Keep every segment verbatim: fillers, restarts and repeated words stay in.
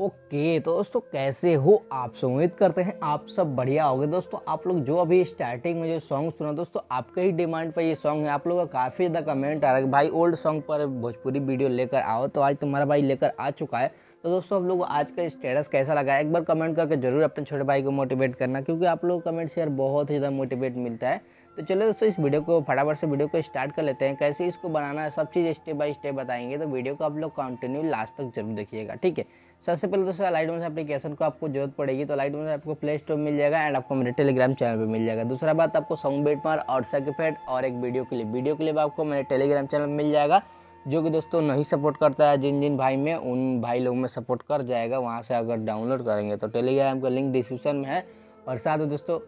Okay okay, तो दोस्तों कैसे हो आप? से उम्मीद करते हैं आप सब बढ़िया होगे। दोस्तों आप लोग जो अभी स्टार्टिंग में जो सॉन्ग सुना दोस्तों आपके ही डिमांड पर ये सॉन्ग है। आप लोगों का काफ़ी ज़्यादा कमेंट आ रहा है भाई ओल्ड सॉन्ग पर भोजपुरी वीडियो लेकर आओ, तो आज तुम्हारा भाई लेकर आ चुका है। तो दोस्तों आप लोग आज का स्टेटस कैसा लगा एक बार कमेंट करके जरूर अपने छोटे भाई को मोटिवेट करना, क्योंकि आप लोग कमेंट शेयर बहुत ही ज़्यादा मोटिवेट मिलता है। तो चलो दोस्तों इस वीडियो को फटाफट से वीडियो को स्टार्ट कर लेते हैं। कैसे इसको बनाना है सब चीज़ स्टेप बाय स्टेप बताएंगे, तो वीडियो को आप लोग कंटिन्यू लास्ट तक जरूर देखिएगा, ठीक है। सबसे पहले दोस्तों अलाइट मोशन एप्लीकेशन को आपको जरूरत पड़ेगी, तो अलाइट मोशन आपको प्ले स्टोर मिल जाएगा एंड आपको मेरे टेलीग्राम चैनल पे मिल जाएगा। दूसरा बात, आपको सॉन्ग बेट मार और सर्टिफिकेट और एक वीडियो क्लिप वीडियो क्लिप आपको मेरे टेलीग्राम चैनल मिल जाएगा, जो कि दोस्तों नहीं सपोर्ट करता है जिन जिन भाई में उन भाई लोग में सपोर्ट कर जाएगा। वहाँ से अगर डाउनलोड करेंगे तो टेलीग्राम का लिंक डिस्क्रिप्शन में है। और साथ ही दोस्तों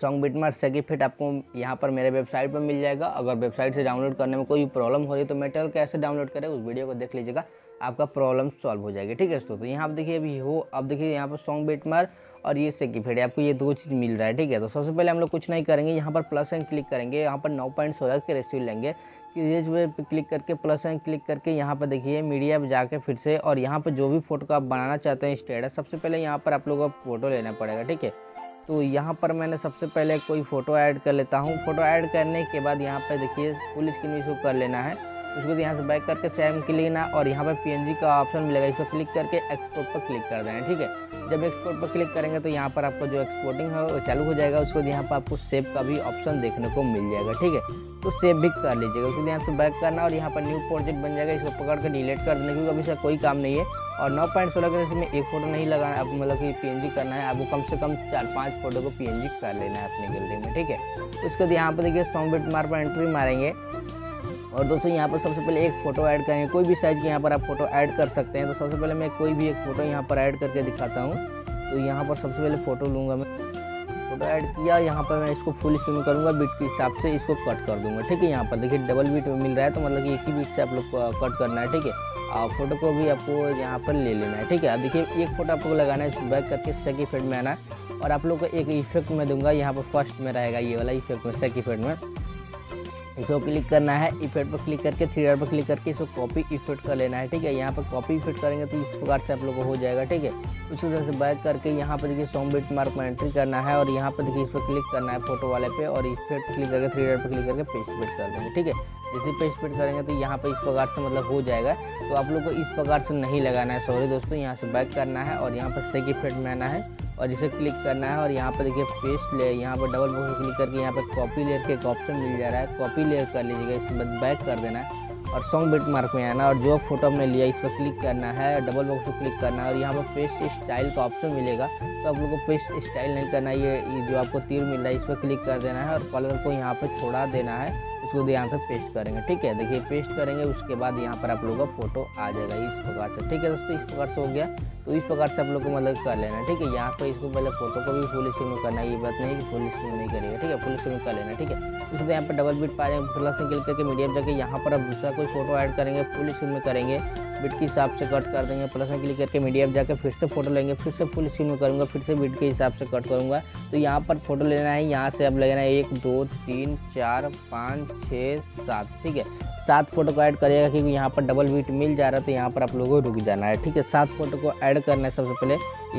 सॉन्ग बिटमार्क सर्टिफिकेट आपको यहाँ पर मेरे वेबसाइट पर मिल जाएगा। अगर वेबसाइट से डाउनलोड करने में कोई प्रॉब्लम हो रही है तो मेटल कैसे डाउनलोड करें उस वीडियो को देख लीजिएगा, आपका प्रॉब्लम सॉल्व हो जाएगी, ठीक है दोस्तों। तो यहाँ पर देखिए अभी हो आप देखिए यहाँ पर सॉन्ग बिटमार्क और ये सर्टिफिकेट आपको ये दो चीज़ मिल रहा है, ठीक है। तो सबसे पहले हम लोग कुछ नहीं करेंगे, यहाँ पर प्लस एंड क्लिक करेंगे, यहाँ पर नौ पॉइंट सोलह के रेशियो लेंगे, रेशियो पर क्लिक करके प्लस एंड क्लिक करके यहाँ पर देखिए मीडिया पर जाके फिर से, और यहाँ पर जो भी फोटो आप बनाना चाहते हैं स्टेटस सबसे पहले यहाँ पर आप लोगों को फोटो लेना पड़ेगा, ठीक है। तो यहाँ पर मैंने सबसे पहले कोई फ़ोटो ऐड कर लेता हूँ। फ़ोटो ऐड करने के बाद यहाँ पर देखिए फुल स्क्रीन में इसको कर लेना है, उसको यहाँ से बैक करके सेम क्लिक लेना और यहाँ पर पीएनजी का ऑप्शन मिलेगा, इस पर क्लिक करके एक्सपोर्ट पर क्लिक कर देना, ठीक है। जब एक्सपोर्ट पर क्लिक करेंगे तो यहाँ पर आपको जो एक्सपोर्टिंग है वो चालू हो जाएगा। उसको यहाँ पर आपको सेव का भी ऑप्शन देखने को मिल जाएगा, ठीक है। तो सेव भी कर लीजिएगा, उसको यहाँ से बैक करना और यहाँ पर न्यू प्रोजेक्ट बन जाएगा, इसको पकड़ कर डिलीट कर देना क्योंकि अभी इसका कोई काम नहीं है। और नौ पॉइंट सोलह के इसमें एक फ़ोटो नहीं लगाना है, आपको मतलब कि पीएनजी करना है, आपको कम से कम चार पाँच फोटो को पीएनजी कर लेना है अपनी गैलरी में, ठीक है। उसके बाद यहाँ पर देखिए सॉन्ग बिट मार पर एंट्री मारेंगे और दोस्तों यहाँ पर सबसे पहले एक फ़ोटो ऐड करेंगे, कोई भी साइज़ की यहाँ पर आप फोटो ऐड कर सकते हैं। तो सबसे पहले मैं कोई भी एक फ़ोटो यहाँ पर ऐड करके दिखाता हूँ। तो यहाँ पर सबसे पहले फ़ोटो लूँगा, मैं फ़ोटो ऐड किया, यहाँ पर मैं इसको फुल स्क्रीन करूँगा, बीट के हिसाब से इसको कट कर दूँगा, ठीक है। यहाँ पर देखिए डबल बीट मिल रहा है, तो मतलब कि एक ही बीट से आप लोग कट करना है, ठीक है। और फोटो को भी आपको यहाँ पर ले लेना है, ठीक है। देखिए एक फ़ोटो आपको लगाना है, इसको बैक करके सेकंड फेड में आना है और आप लोग को एक इफेक्ट में दूँगा, यहाँ पर फर्स्ट में रहेगा ये वाला इफेक्ट में सेकंड फेड में इसको क्लिक करना है। इफेक्ट पर क्लिक करके थ्री डॉट पर क्लिक करके इसको कॉपी इफेक्ट कर लेना है, ठीक है। यहाँ पर कॉपी इफेक्ट करेंगे तो इस प्रकार से आप लोगों को हो जाएगा, ठीक है। उसी तरह से बैक करके यहाँ पर देखिए सॉन्ग बिट मार्क में एंट्री करना है और यहाँ पर देखिए इस पर क्लिक करना है फोटो वाले पे और इफेक्ट क्लिक करके थ्री डॉट पर क्लिक करके पेस्ट पेट कर देंगे, ठीक है। जैसे पेस्ट पेट करेंगे तो यहाँ पर इस प्रकार से मतलब हो जाएगा। तो आप लोग को इस प्रकार से नहीं लगाना है, सॉरी दोस्तों। यहाँ से बैक करना है और यहाँ पर सेक इफेक्ट में आना है और इसे क्लिक करना है और यहाँ पर देखिए पेस्ट ले, यहाँ पर डबल बॉक्स क्लिक करके यहाँ पर कॉपी लेयर के एक ऑप्शन मिल जा रहा है, कॉपी लेयर कर लीजिएगा, इसके बाद बैक कर देना है और सॉन्ग बिट मार्क में आना और जो फोटो हमने लिया इस पर क्लिक करना है, डबल बॉक्स पर क्लिक करना है और यहाँ पर पेस्ट स्टाइल का ऑप्शन मिलेगा। तो आप लोग को पेस्ट स्टाइल नहीं करना है, ये जो आपको तीर मिल रहा है इस पर क्लिक कर देना है और कलर को यहाँ पर छोड़ा देना है, उसको यहाँ से पेस्ट करेंगे, ठीक है। देखिए पेस्ट करेंगे उसके बाद यहाँ पर आप लोगों का फोटो आ जाएगा इस प्रकार से, ठीक है दोस्तों। इस प्रकार से हो गया, तो इस प्रकार से आप लोग को मतलब कर लेना है, ठीक है। यहाँ पर इसको पहले फोटो को भी फुल स्क्रीन में करना है, ये बात नहीं कि फुल स्क्रीन नहीं करेगा, ठीक है, फुल स्क्रीन में कर लेना, ठीक है। उसको यहाँ पर डबल बीट पा जाएंगे, प्लस में क्लिक करके मीडियम जाके यहाँ पर आप दूसरा कोई फोटो ऐड करेंगे, फुल स्क्रीन में करेंगे, बीट के हिसाब से कट कर देंगे, प्लस में क्लिक करके मीडिया पर जाकर फिर से फोटो लेंगे, फिर से फुल स्क्रीन में करूँगा, फिर से बीट के हिसाब से कट करूँगा। तो यहाँ पर फोटो लेना है, यहाँ से अब लेना है एक दो तीन चार पाँच छः सात, ठीक है। सात फोटो को ऐड करिएगा क्योंकि यहाँ पर डबल बीट मिल जा रहा है, तो यहाँ पर आप लोगों को रुक जाना है, ठीक है। सात फोटो को ऐड करना है, सबसे पहले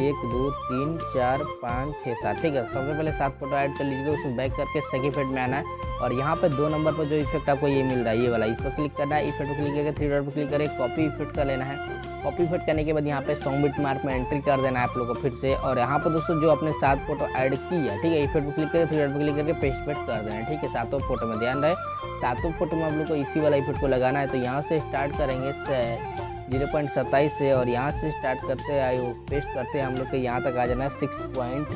एक दो तीन चार पाँच छः सात, ठीक है। सबसे पहले सात फोटो ऐड कर लीजिएगा, उसमें बैक करके सेकंड फेड में आना है और यहाँ पे दो नंबर पर जो इफेक्ट आपको ये मिल रहा है ये वाला, इस पर क्लिक करना है। इफेक्ट पर क्लिक करके थ्री डॉट पर क्लिक करके कॉपी इफेक्ट कर लेना है। कॉपी इफेक्ट करने के बाद यहाँ पे सॉन्ग बिट मार्क में एंट्री कर देना है आप लोगों को फिर से और यहाँ पर दोस्तों जो आपने सात फोटो ऐड किया, ठीक है, इफेक्ट पर क्लिक करके थ्री डॉट पर क्लिक करके पेस्ट पेट कर देना है, ठीक है। सातों फोटो में ध्यान रहे, सातों फोटो में आप लोग को इसी वाला इफेक्ट को लगाना है। तो यहाँ से स्टार्ट करेंगे जीरो पॉइंट सत्ताईस से और यहाँ से स्टार्ट करते आए वो पेस्ट करते हम लोग के यहाँ तक आ जाना है सिक्स पॉइंट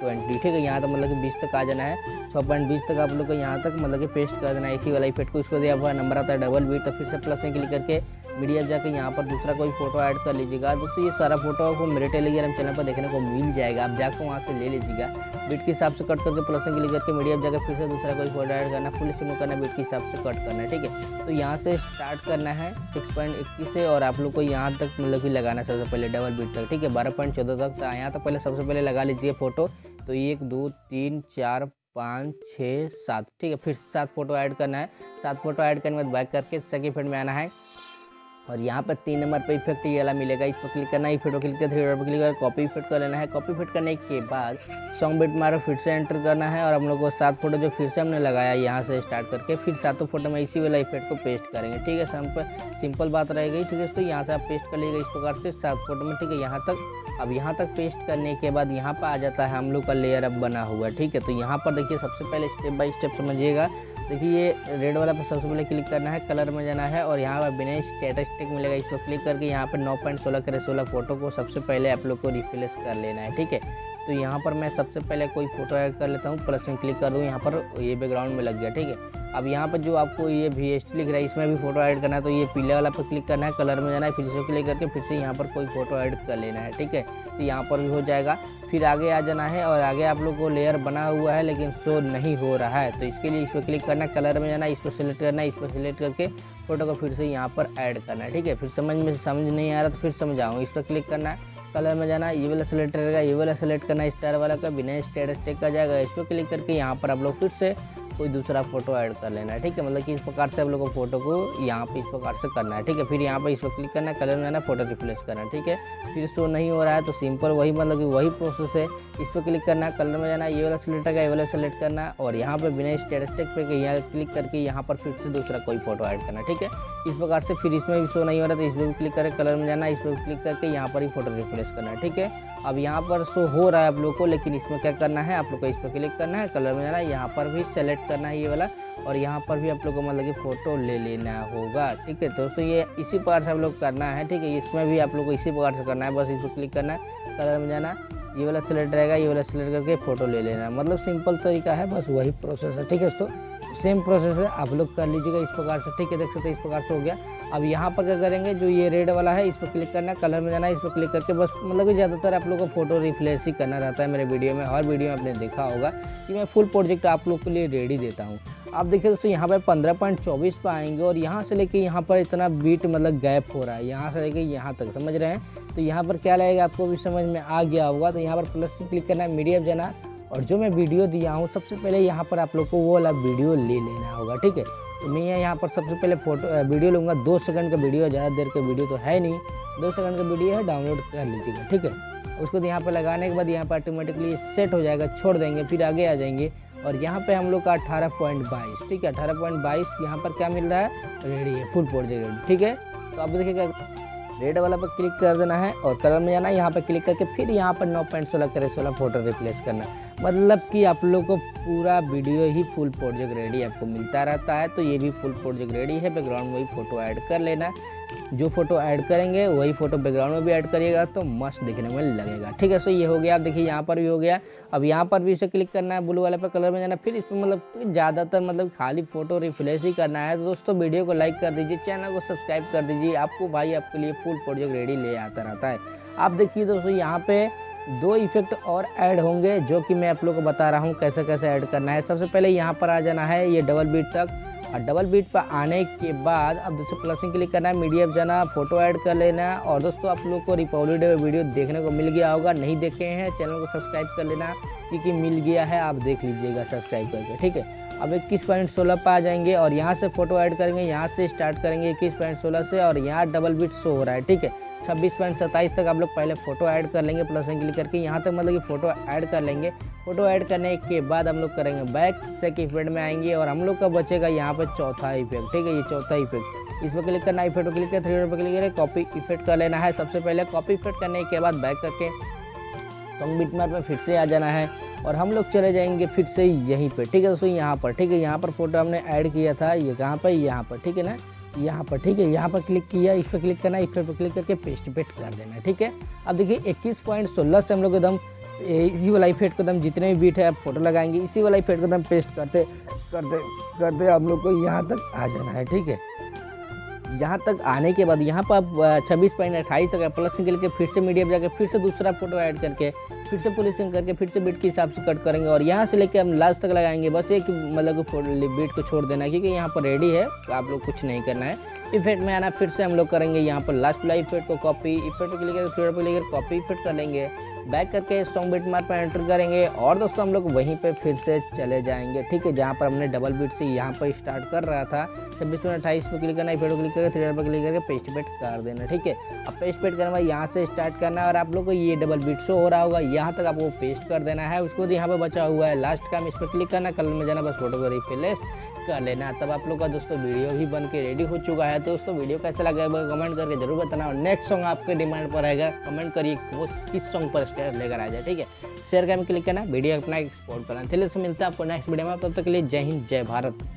ट्वेंटी, ठीक है। यहाँ तक मतलब कि बीस तक आ जाना है, छः पॉइंट बीस तक आप लोग को यहाँ तक मतलब कि पेस्ट कर देना है इसी वाला इफेक्ट को। इसको दिया हुआ नंबर आता है डबल बीट, तो फिर से प्लस में क्लिक करके मीडिया जाके यहाँ पर दूसरा कोई फोटो ऐड कर लीजिएगा। दोस्तों ये सारा फोटो आपको मेरे टेलीग्राम चैनल पर देखने को मिल जाएगा, आप जाकर वहाँ से ले लीजिएगा। बीट के हिसाब से कट करके प्लस में क्लिक करके मीडिया जाकर फिर से दूसरा कोई फोटो ऐड करना, फुल स्क्रीन करना, बीट के हिसाब से कट करना है, ठीक है। तो यहाँ से स्टार्ट करना है सिक्स पॉइंट इक्कीस से और आप लोग को यहाँ तक मतलब कि लगाना है सबसे पहले डबल बीट तक, ठीक है। बारह पॉइंट चौदह तक यहाँ तक पहले सबसे पहले लगा लीजिए फोटो। तो एक दो तीन चार पाँच छः सात, ठीक है। फिर सात फोटो ऐड करना है, सात फोटो ऐड करने के बाद बैक करके सेकंड फेड में आना है और यहाँ पर तीन नंबर पे इफेक्ट ये वाला मिलेगा, इस पर क्लिक करना है। इफेक्ट पर क्लिक करना, थ्री डॉट पर क्लिक कर कॉपी इफेक्ट कर लेना है। कॉपी इफेक्ट करने के बाद सॉन्ग बीट मारो, फिर से एंटर करना है और हम लोग को सात फोटो जो फिर से हमने लगाया यहाँ से स्टार्ट करके फिर सातों फोटो में इसी वाला इफेक्ट को पेस्ट करेंगे। ठीक है, हम पर सिंपल बात रह गई। ठीक है, तो यहाँ से आप पेस्ट कर लीजिएगा इस प्रकार से सात फोटो में। ठीक है, यहाँ तक। अब यहाँ तक पेस्ट करने के बाद यहाँ पर आ जाता है हम लोग का लेयर अब बना हुआ। ठीक है, तो यहाँ पर देखिए सबसे पहले स्टेप बाय स्टेप समझिएगा। देखिए ये रेड वाला पर सबसे पहले क्लिक करना है, कलर में जाना है और यहाँ पर विनय स्टेटस टेक मिलेगा, इस पर क्लिक करके यहाँ पर नौ पॉइंट सोलह करे सोलह फोटो को सबसे पहले आप लोग को रिफ्रेश कर लेना है। ठीक है, तो यहाँ पर मैं सबसे पहले कोई फोटो ऐड कर लेता हूँ, प्लस में क्लिक कर दूँ, यहाँ पर ये बैकग्राउंड में लग गया। ठीक है, अब यहाँ पर जो आपको ये वी एस टी लिख रहा है इसमें भी फोटो ऐड करना है, तो ये पीले वाला पर क्लिक करना है, कलर में जाना है, फिर से क्लिक करके फिर से यहाँ पर कोई फोटो ऐड कर लेना है। ठीक है, तो यहाँ पर भी हो जाएगा। फिर आगे आ जाना है और आगे आप लोग को लेयर बना हुआ है लेकिन शो नहीं हो रहा है, तो इसके लिए इस पर क्लिक करना, कलर में जाना, इस पर सेलेक्ट करना, इस पर सेलेक्ट करके फोटो को फिर से यहाँ पर ऐड करना है। ठीक है, फिर समझ में समझ नहीं आ रहा तो फिर समझाऊँ, इस पर क्लिक करना है, कलर में जाना, ये वाला सेलेक्ट रहेगा, ये वाला सेलेक्ट करना, स्टार वाला का विनय स्टेटस टेक का जाएगा, इस पर क्लिक करके यहाँ पर आप लोग फिर से कोई दूसरा फोटो ऐड कर लेना है। ठीक है, मतलब कि इस प्रकार से आप लोगों को फोटो को यहाँ पे इस प्रकार से करना है। ठीक है, फिर यहाँ पे इस पर क्लिक करना, कलर में जाना, फोटो रिप्लेस करना। ठीक है, फिर शो नहीं हो रहा है तो सिंपल वही मतलब कि वही प्रोसेस है, इस पर क्लिक करना, कलर में जाना, ये वाला सेलेक्ट रहेगा, ये वाला सेलेक्ट करना और यहाँ पर विनय स्टेटस टेक पे यहाँ क्लिक करके यहाँ पर फिर से दूसरा कोई फोटो ऐड करना। ठीक है, इस प्रकार से फिर इसमें भी शो नहीं हो रहा तो इसमें भी क्लिक करें, कलर में जाना, इस पर क्लिक करके यहाँ पर ही फोटो रिप्लेस करना। ठीक है, अब यहाँ पर शो हो रहा है आप लोग को, लेकिन इसमें क्या करना है आप लोग को, इस पर क्लिक करना है, कलर में जाना, यहाँ पर भी सेलेक्ट करना है ये वाला और यहाँ पर भी आप लोग को मतलब कि फ़ोटो ले लेना होगा। ठीक है दोस्तों, ये इसी प्रकार से आप लोग करना है। ठीक है, इसमें भी आप लोग को इसी प्रकार से करना है, बस इस पर क्लिक करना, कलर में जाना, ये वाला सेलेक्ट रहेगा, ये वाला सेलेक्ट करके फ़ोटो ले लेना, मतलब सिंपल तरीका है, बस वही प्रोसेस है। ठीक है दोस्तों, सेम प्रोसेस है, आप लोग कर लीजिएगा इस प्रकार से। ठीक है, देख सकते हैं इस प्रकार से हो गया। अब यहाँ पर क्या करेंगे, जो ये रेड वाला है इस पर क्लिक करना, कलर में जाना, इस पर क्लिक करके बस मतलब कि ज़्यादातर आप लोगों को फोटो रिफ्रेश ही करना रहता है मेरे वीडियो में, और वीडियो में आपने देखा होगा कि मैं फुल प्रोजेक्ट आप लोग के लिए रेडी देता हूँ। आप देखिए दोस्तों, यहाँ पर पंद्रह पॉइंट चौबीस पर आएंगे और यहाँ से लेके यहाँ पर इतना बीट मतलब गैप हो रहा है, यहाँ से लेके यहाँ तक, समझ रहे हैं। तो यहाँ पर क्या लगेगा आपको भी समझ में आ गया होगा। तो यहाँ पर प्लस क्लिक करना, मीडियम जाना और जो मैं वीडियो दिया हूँ सबसे पहले यहाँ पर आप लोग को वो वाला वीडियो ले लेना होगा। ठीक है, मैं यहाँ पर सबसे पहले फोटो वीडियो लूँगा, दो सेकंड का वीडियो, ज़्यादा देर का वीडियो तो है नहीं, दो सेकंड का वीडियो है, डाउनलोड कर लीजिएगा। ठीक है, उसको यहाँ पर लगाने के बाद यहाँ पर ऑटोमेटिकली सेट हो जाएगा, छोड़ देंगे, फिर आगे आ जाएंगे और यहाँ पे हम लोग का अठारह पॉइंट बाईस। ठीक है, अठारह पॉइंट बाईस यहाँ पर क्या मिल रहा है, रेडी है, फुल प्रोजेक्ट। ठीक है, तो आप देखिएगा रेड वाला पर क्लिक कर देना है और कलर में जाना, यहाँ पर क्लिक करके फिर यहाँ पर नौ पॉइंट सोलह करे सोलह फोटो रिप्लेस करना, मतलब कि आप लोग को पूरा वीडियो ही फुल प्रोजेक्ट रेडी आपको मिलता रहता है। तो ये भी फुल प्रोजेक्ट रेडी है, बैकग्राउंड में वही फोटो ऐड कर लेना, जो फोटो ऐड करेंगे वही फोटो बैकग्राउंड में भी ऐड करिएगा तो मस्त दिखने में लगेगा। ठीक है, सो ये हो गया। आप देखिए यहाँ पर भी हो गया। अब यहाँ पर भी इसे क्लिक करना है, ब्लू वाले पर कलर में जाना, फिर इस पर मतलब ज़्यादातर मतलब खाली फोटो रिफ्रेश ही करना है। तो दोस्तों वीडियो को लाइक कर दीजिए, चैनल को सब्सक्राइब कर दीजिए, आपको भाई आपके लिए फुल प्रोजेक्ट रेडी ले आता रहता है। आप देखिए दोस्तों यहाँ पर दो इफेक्ट और ऐड होंगे जो कि मैं आप लोग को बता रहा हूँ कैसे कैसे ऐड करना है। सबसे पहले यहाँ पर आ जाना है ये डबल बीट तक और डबल बीट पर आने के बाद अब दोस्तों प्लसिंग क्लिक करना है, मीडियम जाना, फोटो ऐड कर लेना है। और दोस्तों आप लोग को रिपब्लिक डे वीडियो देखने को मिल गया होगा, नहीं देखे हैं चैनल को सब्सक्राइब कर लेना क्योंकि मिल गया है, आप देख लीजिएगा सब्सक्राइब करके। ठीक है, अब इक्कीस पॉइंट सोलह पर आ जाएंगे और यहाँ से फोटो ऐड करेंगे, यहाँ से स्टार्ट करेंगे इक्कीस पॉइंट सोलह से और यहाँ डबल बीट शो हो रहा है। ठीक है, छब्बीस पॉइंट सत्ताईस तक आप लोग पहले फोटो ऐड कर लेंगे, प्लस में क्लिक करके यहाँ तक मतलब कि फोटो ऐड कर लेंगे। फोटो ऐड करने के बाद हम लोग करेंगे बैक, सेकंड इफेक्ट में आएंगे और हम लोग का बचेगा यहाँ पर चौथा इफेक्ट। ठीक है, ये चौथा इफेक्ट, इस पर क्लिक करना, इफेक्ट पर क्लिक कर, थ्री डॉट पर क्लिक करें, कॉपी इफेक्ट कर लेना है। सबसे पहले कॉपी इफेक्ट करने के बाद बैक करके सॉन्ग बीट मार्क में फिर से आ जाना है और हम लोग चले जाएंगे फिर से यहीं पर। ठीक है दोस्तों, यहाँ पर, ठीक है, यहाँ पर फोटो हमने ऐड किया था, ये कहाँ पर, यहाँ पर, ठीक है ना, यहाँ पर। ठीक है, यहाँ पर क्लिक किया, इस पर क्लिक करना, इस पर क्लिक करके पेस्ट पेस्ट कर देना। ठीक है, अब देखिए इक्कीस पॉइंट सोलह से हम लोग एकदम इसी वाला इफेक्ट को एकदम जितने भी बीट है आप फोटो लगाएंगे इसी वाला इफेक्ट को एकदम पेस्ट करते करते करते आप लोग को यहाँ तक आ जाना है। ठीक है, यहाँ तक आने के बाद यहाँ पर आप छब्बीस पॉइंट अट्ठाईस तक प्लस निकल के फिर से मीडियम जाकर फिर से दूसरा फोटो ऐड करके फिर से पोलिसिंग करके फिर से बीट के हिसाब से कट करेंगे और यहाँ से लेके हम लास्ट तक लगाएंगे। बस एक मतलब बीट को छोड़ देना क्योंकि यहाँ पर रेडी है, आप लोग कुछ नहीं करना है। इफेक्ट में आना, फिर से हम लोग करेंगे यहाँ पर लास्ट वाला इफेक्ट को कॉपी, इफेक्ट को लेकर थ्री को लेकर कॉपी इफेक्ट कर लेंगे, बैक करके सॉन्ग बीट मार पर एंटर करेंगे और दोस्तों हम लोग वहीं पर फिर से चले जाएंगे। ठीक है, जहाँ पर हमने डबल बीट से यहाँ पर स्टार्ट कर रहा था छब्बीस में अट्ठाईस पे क्लिक करना, इफेक्ट क्लिक करके थ्रेडर पर क्लिक करके पेस्ट पेट कर देना। ठीक है, अब पेस्ट पेट करना भाई यहाँ से स्टार्ट करना है और आप लोग को ये डबल बीट शो हो रहा होगा, यहाँ तक आपको पेस्ट कर देना है। उसको यहाँ पर बचा हुआ है लास्ट काम, इस पर क्लिक करना, कलर में जाना, बस फोटो को रिप्लेस कर लेना। तब आप लोग का दोस्तों वीडियो भी बन के रेडी हो चुका है। तो दोस्तों वीडियो कैसा लगा कमेंट करके जरूर बताना, और नेक्स्ट सॉन्ग आपके डिमांड पर रहेगा, कमेंट करिए वो किस सॉन्ग पर स्टेप लेकर आ जाए। ठीक है, शेयर का में क्लिक करना, वीडियो अपना एक्सपोर्ट करना। चलिए दोस्तों मिलता है आपको नेक्स्ट वीडियो में, तब तक के लिए जय हिंद जय भारत।